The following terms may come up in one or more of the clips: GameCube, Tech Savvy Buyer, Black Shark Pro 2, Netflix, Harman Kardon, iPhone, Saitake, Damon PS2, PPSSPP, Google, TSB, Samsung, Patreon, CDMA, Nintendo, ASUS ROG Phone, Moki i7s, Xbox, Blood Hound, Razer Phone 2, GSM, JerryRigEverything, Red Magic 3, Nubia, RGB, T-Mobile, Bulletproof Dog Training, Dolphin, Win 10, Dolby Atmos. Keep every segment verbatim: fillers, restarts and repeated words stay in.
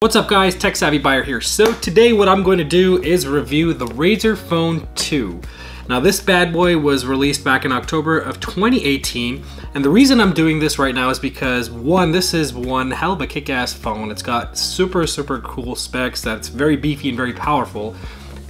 What's up guys, TechSavvyBuyer here. So today what I'm going to do is review the Razer Phone two. Now this bad boy was released back in October of twenty eighteen, and the reason I'm doing this right now is because one, this is one hell of a kick-ass phone. It's got super, super cool specs that's very beefy and very powerful,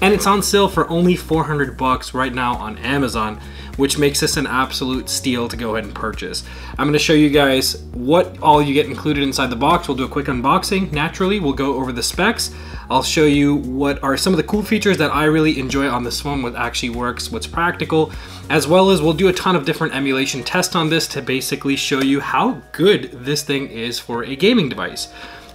and it's on sale for only four hundred bucks right now on Amazon, which makes this an absolute steal to go ahead and purchase. I'm gonna show you guys what all you get included inside the box. We'll do a quick unboxing. Naturally, we'll go over the specs. I'll show you what are some of the cool features that I really enjoy on this phone, what actually works, what's practical, as well as we'll do a ton of different emulation tests on this to basically show you how good this thing is for a gaming device.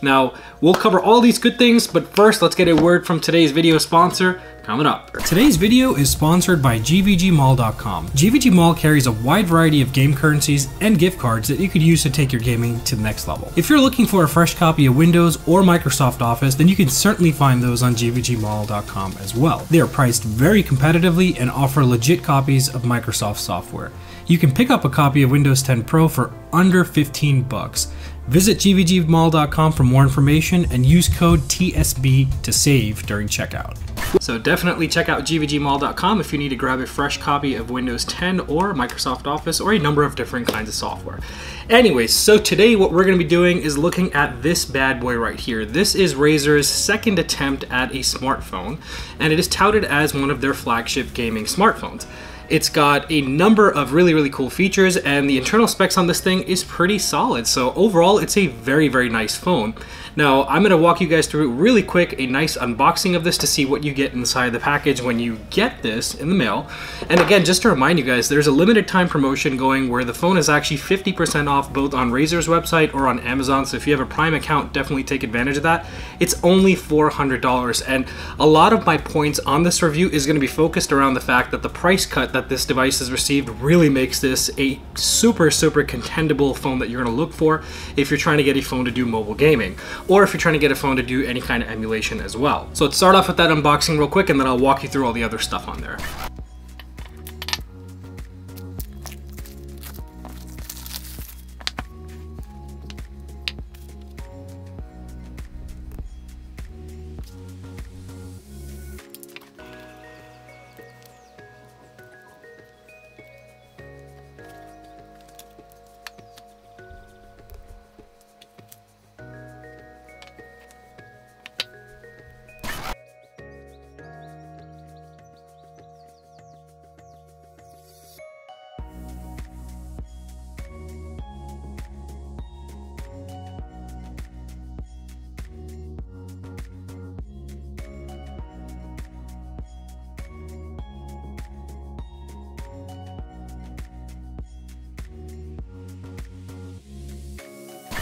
Now, we'll cover all these good things, but first, let's get a word from today's video sponsor, coming up. Today's video is sponsored by G V G mall dot com. G V G Mall carries a wide variety of game currencies and gift cards that you could use to take your gaming to the next level. If you're looking for a fresh copy of Windows or Microsoft Office, then you can certainly find those on G V G mall dot com as well. They are priced very competitively and offer legit copies of Microsoft software. You can pick up a copy of Windows ten Pro for under fifteen bucks. Visit G V G mall dot com for more information and use code T S B to save during checkout. So definitely check out G V G mall dot com if you need to grab a fresh copy of Windows ten or Microsoft Office or a number of different kinds of software. Anyways, so today what we're going to be doing is looking at this bad boy right here. This is Razer's second attempt at a smartphone, and it is touted as one of their flagship gaming smartphones. It's got a number of really, really cool features, and the internal specs on this thing is pretty solid. So overall, it's a very, very nice phone. Now, I'm gonna walk you guys through really quick a nice unboxing of this to see what you get inside the package when you get this in the mail. And again, just to remind you guys, there's a limited time promotion going where the phone is actually fifty percent off both on Razer's website or on Amazon. So if you have a Prime account, definitely take advantage of that. It's only four hundred dollars. And a lot of my points on this review is gonna be focused around the fact that the price cut that this device has received really makes this a super, super contendable phone that you're going to look for if you're trying to get a phone to do mobile gaming, or if you're trying to get a phone to do any kind of emulation as well. So let's start off with that unboxing real quick, and then I'll walk you through all the other stuff on there.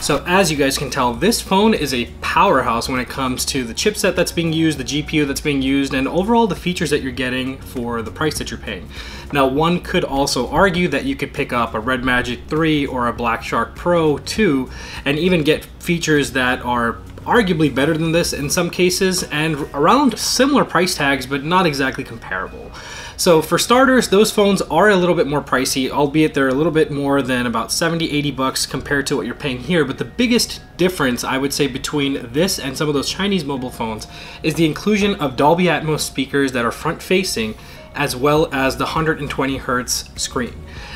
So as you guys can tell, this phone is a powerhouse when it comes to the chipset that's being used, the G P U that's being used, and overall the features that you're getting for the price that you're paying. Now, one could also argue that you could pick up a Red Magic three or a Black Shark Pro two and even get features that are arguably better than this in some cases and around similar price tags, but not exactly comparable. So for starters, those phones are a little bit more pricey, albeit they're a little bit more than about seventy, eighty bucks compared to what you're paying here. But the biggest difference, I would say, between this and some of those Chinese mobile phones is the inclusion of Dolby Atmos speakers that are front-facing, as well as the one hundred twenty hertz screen.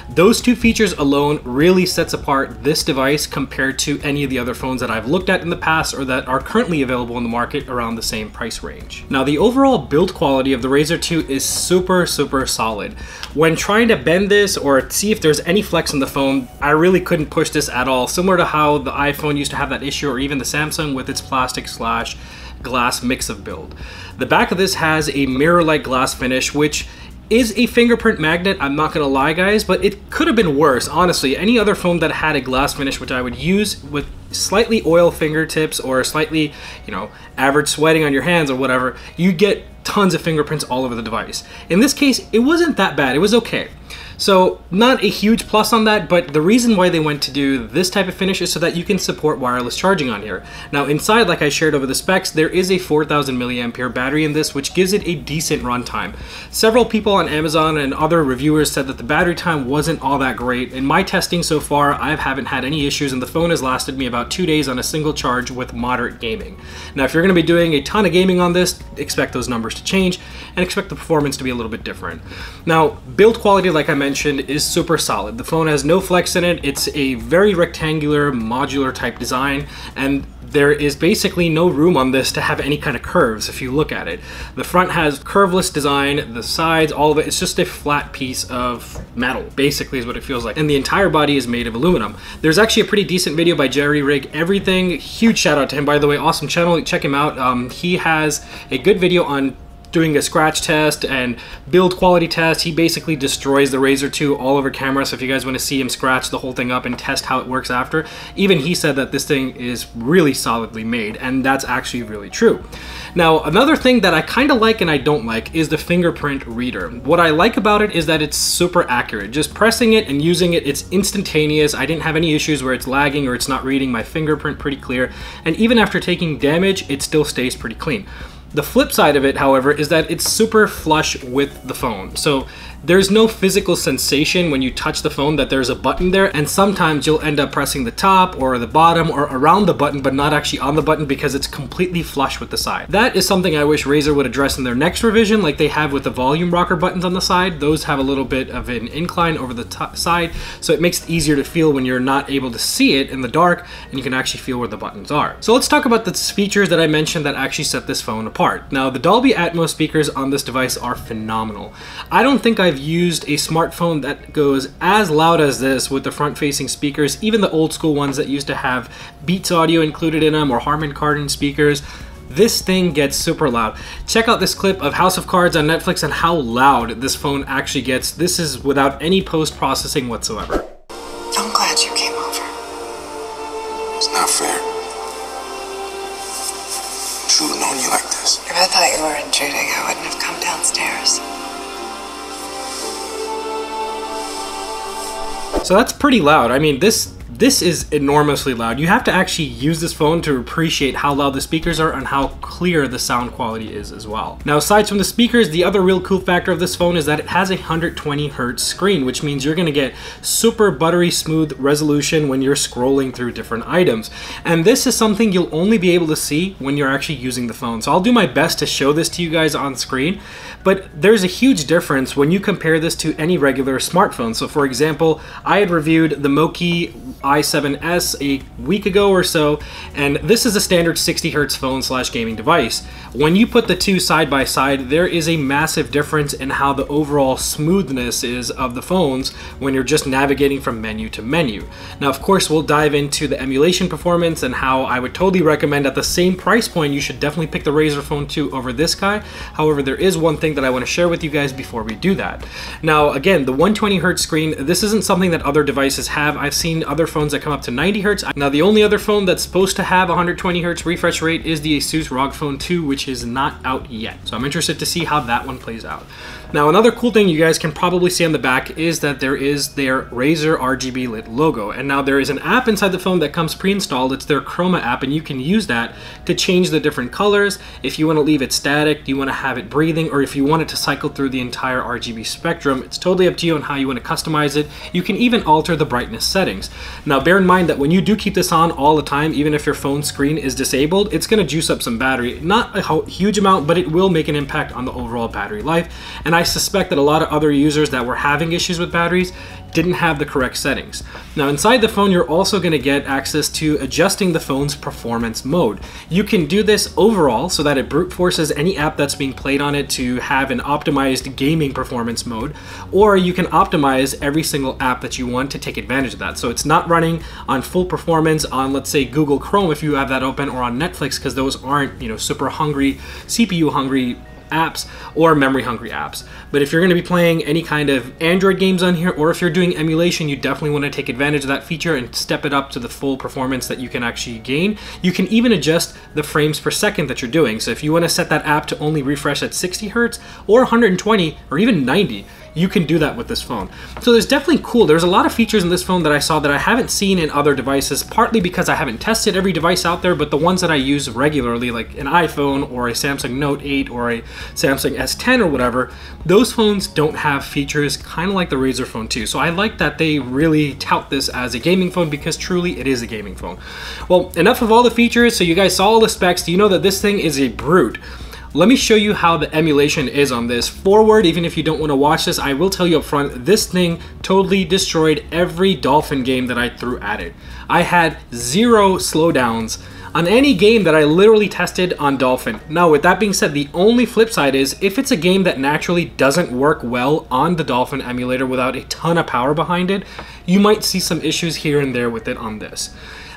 Those two features alone really sets apart this device compared to any of the other phones that I've looked at in the past or that are currently available in the market around the same price range. Now, the overall build quality of the Razer two is super, super solid. When trying to bend this or see if there's any flex in the phone, I really couldn't push this at all, similar to how the iPhone used to have that issue or even the Samsung with its plastic slash glass mix of build. The back of this has a mirror-like glass finish, which is a fingerprint magnet, I'm not gonna lie guys, but it could have been worse, honestly. Any other phone that had a glass finish, which I would use with slightly oil fingertips or slightly, you know, average sweating on your hands or whatever, you get tons of fingerprints all over the device. In this case, it wasn't that bad, it was okay. So not a huge plus on that, but the reason why they went to do this type of finish is so that you can support wireless charging on here. Now inside, like I shared over the specs, there is a four thousand milliampere battery in this, which gives it a decent runtime. Several people on Amazon and other reviewers said that the battery time wasn't all that great. In my testing so far, I haven't had any issues, and the phone has lasted me about two days on a single charge with moderate gaming. Now if you're going to be doing a ton of gaming on this, expect those numbers to change and expect the performance to be a little bit different. Now build quality, like I mentioned, is super solid. The phone has no flex in it. It's a very rectangular, modular type design, and there is basically no room on this to have any kind of curves if you look at it. The front has curveless design, the sides, all of it, it's just a flat piece of metal, basically is what it feels like. And the entire body is made of aluminum. There's actually a pretty decent video by JerryRigEverything. Huge shout out to him, by the way, awesome channel, check him out. Um, he has a good video on doing a scratch test and build quality test. He basically destroys the Razer two all over camera, so if you guys want to see him scratch the whole thing up and test how it works after, even he said that this thing is really solidly made, and that's actually really true. Now, another thing that I kind of like and I don't like is the fingerprint reader. What I like about it is that it's super accurate. Just pressing it and using it, it's instantaneous. I didn't have any issues where it's lagging or it's not reading my fingerprint pretty clear, and even after taking damage, it still stays pretty clean. The flip side of it, however, is that it's super flush with the phone. So there's no physical sensation when you touch the phone that there's a button there, and sometimes you'll end up pressing the top or the bottom or around the button but not actually on the button because it's completely flush with the side. That is something I wish Razer would address in their next revision, like they have with the volume rocker buttons on the side. Those have a little bit of an incline over the top side, so it makes it easier to feel when you're not able to see it in the dark and you can actually feel where the buttons are. So let's talk about the features that I mentioned that actually set this phone apart. Now, the Dolby Atmos speakers on this device are phenomenal. I don't think I've used a smartphone that goes as loud as this with the front-facing speakers, even the old-school ones that used to have Beats audio included in them or Harman Kardon speakers. This thing gets super loud. Check out this clip of House of Cards on Netflix and how loud this phone actually gets. This is without any post-processing whatsoever. I'm glad you came over. It's not fair. Should've known you like this. If I thought you were intruding, I wouldn't have come downstairs. So that's pretty loud. I mean, this this is enormously loud. You have to actually use this phone to appreciate how loud the speakers are and how clear the sound quality is as well. Now, aside from the speakers, the other real cool factor of this phone is that it has a one hundred twenty hertz screen, which means you're gonna get super buttery smooth resolution when you're scrolling through different items. And this is something you'll only be able to see when you're actually using the phone. So I'll do my best to show this to you guys on screen, but there's a huge difference when you compare this to any regular smartphone. So for example, I had reviewed the Moki i seven s a week ago or so, and this is a standard sixty hertz phone slash gaming device. When you put the two side by side, there is a massive difference in how the overall smoothness is of the phones when you're just navigating from menu to menu. Now, of course, we'll dive into the emulation performance and how I would totally recommend at the same price point, you should definitely pick the Razer Phone two over this guy. However, there is one thing that I want to share with you guys before we do that. Now, again, the one hundred twenty hertz screen, this isn't something that other devices have. I've seen other phones that come up to ninety hertz. Now, the only other phone that's supposed to have one hundred twenty hertz refresh rate is the Asus ROG Phone two, which is not out yet. So I'm interested to see how that one plays out. Now, another cool thing you guys can probably see on the back is that there is their Razer R G B lit logo. And now there is an app inside the phone that comes pre-installed. It's their Chroma app, and you can use that to change the different colors. If you want to leave it static, you want to have it breathing, or if you want it to cycle through the entire R G B spectrum, it's totally up to you on how you want to customize it. You can even alter the brightness settings. Now, bear in mind that when you do keep this on all the time, even if your phone screen is disabled, it's going to juice up some battery. Not a huge amount, but it will make an impact on the overall battery life. And I suspect that a lot of other users that were having issues with batteries didn't have the correct settings. Now, inside the phone, you're also going to get access to adjusting the phone's performance mode. You can do this overall so that it brute forces any app that's being played on it to have an optimized gaming performance mode, or you can optimize every single app that you want to take advantage of that. So it's not running on full performance on, let's say, Google Chrome if you have that open, or on Netflix, because those aren't, you know, super hungry, C P U hungry apps or memory hungry apps. But if you're going to be playing any kind of Android games on here, or if you're doing emulation, you definitely want to take advantage of that feature and step it up to the full performance that you can actually gain. You can even adjust the frames per second that you're doing. So if you want to set that app to only refresh at sixty hertz or one hundred twenty or even ninety, you can do that with this phone. So there's definitely cool, there's a lot of features in this phone that I saw that I haven't seen in other devices, partly because I haven't tested every device out there, but the ones that I use regularly, like an iPhone or a Samsung Note eight or a Samsung S ten or whatever, those phones don't have features kind of like the Razer Phone two. So I like that they really tout this as a gaming phone, because truly it is a gaming phone. Well, enough of all the features, so you guys saw all the specs. Do you know that this thing is a brute? Let me show you how the emulation is on this. Forward, even if you don't want to watch this, I will tell you up front, this thing totally destroyed every Dolphin game that I threw at it. I had zero slowdowns on any game that I literally tested on Dolphin. Now, with that being said, the only flip side is if it's a game that naturally doesn't work well on the Dolphin emulator without a ton of power behind it, you might see some issues here and there with it on this.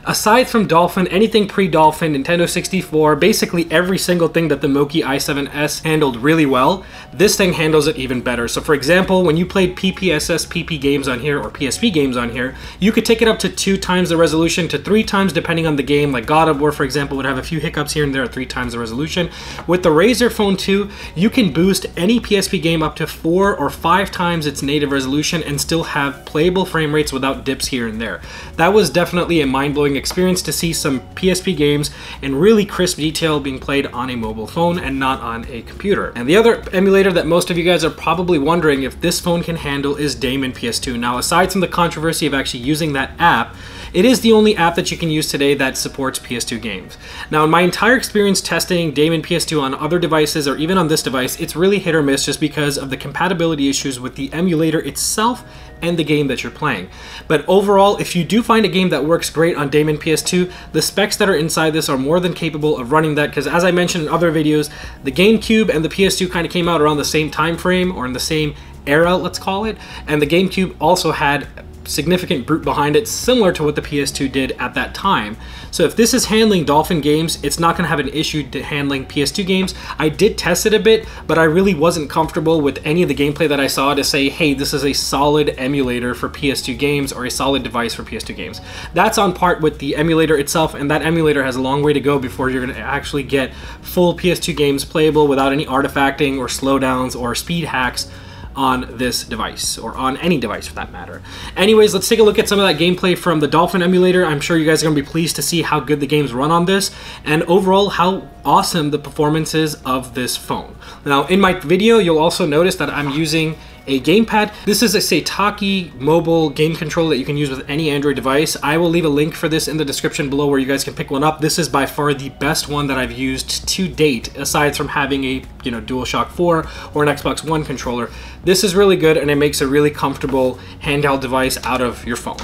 Aside from Dolphin, anything pre-Dolphin, Nintendo sixty-four, basically every single thing that the Moki i seven s handled really well, this thing handles it even better. So for example, when you played P P S S P P games on here or P S P games on here, you could take it up to two times the resolution to three times depending on the game. Like God of War, for example, would have a few hiccups here and there at three times the resolution. With the Razer Phone two, you can boost any P S P game up to four or five times its native resolution and still have playable frame rates without dips here and there. That was definitely a mind-blowing experience to see some P S P games and really crisp detail being played on a mobile phone and not on a computer. And the other emulator that most of you guys are probably wondering if this phone can handle is Damon P S two. Now, aside from the controversy of actually using that app, it is the only app that you can use today that supports P S two games. Now, in my entire experience testing Damon P S two on other devices or even on this device, it's really hit or miss just because of the compatibility issues with the emulator itself and the game that you're playing. But overall, if you do find a game that works great on Damon P S two, the specs that are inside this are more than capable of running that, because as I mentioned in other videos, the GameCube and the P S two kind of came out around the same time frame, or in the same era, let's call it, and the GameCube also had significant brute behind it, similar to what the P S two did at that time. So if this is handling Dolphin games, it's not going to have an issue to handling P S two games. I did test it a bit, but I really wasn't comfortable with any of the gameplay that I saw to say, hey, this is a solid emulator for P S two games or a solid device for P S two games. That's on par with the emulator itself, and that emulator has a long way to go before you're going to actually get full P S two games playable without any artifacting or slowdowns or speed hacks on this device, or on any device for that matter. Anyways, let's take a look at some of that gameplay from the Dolphin emulator. I'm sure you guys are gonna be pleased to see how good the games run on this, and overall how awesome the performance is of this phone. Now, in my video, you'll also notice that I'm using a gamepad. This is a Saitake mobile game controller that you can use with any Android device. I will leave a link for this in the description below where you guys can pick one up. This is by far the best one that I've used to date, aside from having a, you know, DualShock four or an Xbox One controller. This is really good, and it makes a really comfortable handheld device out of your phone.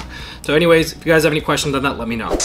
So anyways, if you guys have any questions on that, let me know.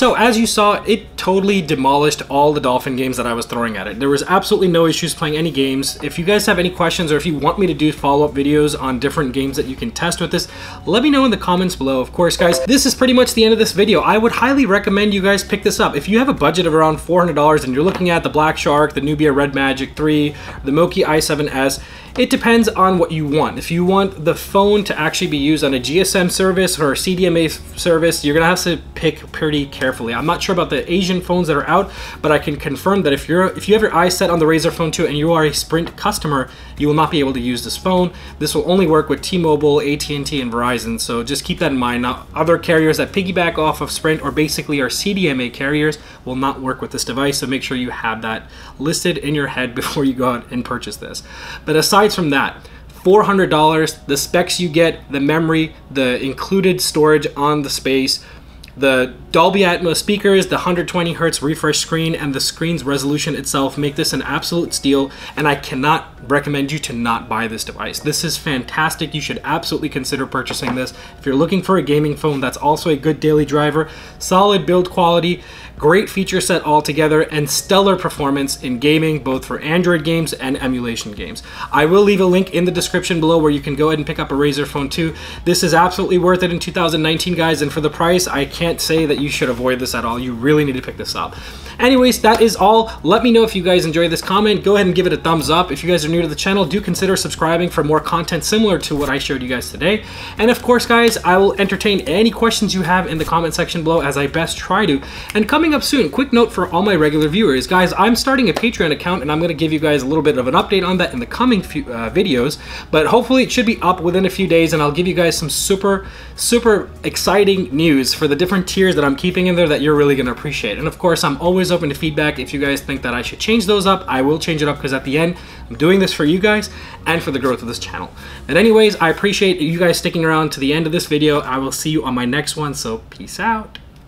So as you saw, it totally demolished all the Dolphin games that I was throwing at it. There was absolutely no issues playing any games. If you guys have any questions or if you want me to do follow-up videos on different games that you can test with this, let me know in the comments below. Of course, guys, this is pretty much the end of this video. I would highly recommend you guys pick this up. If you have a budget of around four hundred dollars and you're looking at the Black Shark, the Nubia Red Magic three, the Moki i seven s, it depends on what you want. If you want the phone to actually be used on a G S M service or a C D M A service, you're gonna have to pick pretty carefully. I'm not sure about the Asian phones that are out, but I can confirm that if you're if you have your eyes set on the Razer Phone two and you are a Sprint customer, you will not be able to use this phone. This will only work with T-Mobile, A T and T, and Verizon, so just keep that in mind. Now, other carriers that piggyback off of Sprint or basically are C D M A carriers will not work with this device, so make sure you have that listed in your head before you go out and purchase this. But aside from that, four hundred dollars, the specs you get, the memory, the included storage on the space, the Dolby Atmos speakers, the one hundred twenty hertz refresh screen, and the screen's resolution itself make this an absolute steal, and I cannot recommend you to not buy this device. This is fantastic. You should absolutely consider purchasing this. If you're looking for a gaming phone that's also a good daily driver, solid build quality, great feature set altogether, and stellar performance in gaming, both for Android games and emulation games. I will leave a link in the description below where you can go ahead and pick up a Razer Phone two. This is absolutely worth it in two thousand nineteen, guys, and for the price, I can't Can't say that you should avoid this at all. You really need to pick this up. Anyways, that is all. Let me know if you guys enjoyed this comment. Go ahead and give it a thumbs up. If you guys are new to the channel, do consider subscribing for more content similar to what I showed you guys today. And of course, guys, I will entertain any questions you have in the comment section below as I best try to. And coming up soon, quick note for all my regular viewers, guys, I'm starting a Patreon account and I'm going to give you guys a little bit of an update on that in the coming few uh, videos, but hopefully it should be up within a few days and I'll give you guys some super, super exciting news for the different Different tiers that I'm keeping in there that you're really going to appreciate. And of course, I'm always open to feedback. If you guys think that I should change those up, I will change it up, because at the end, I'm doing this for you guys and for the growth of this channel. But anyways, I appreciate you guys sticking around to the end of this video. I will see you on my next one, so peace out.